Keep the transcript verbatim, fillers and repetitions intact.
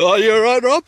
Are you alright, Rob?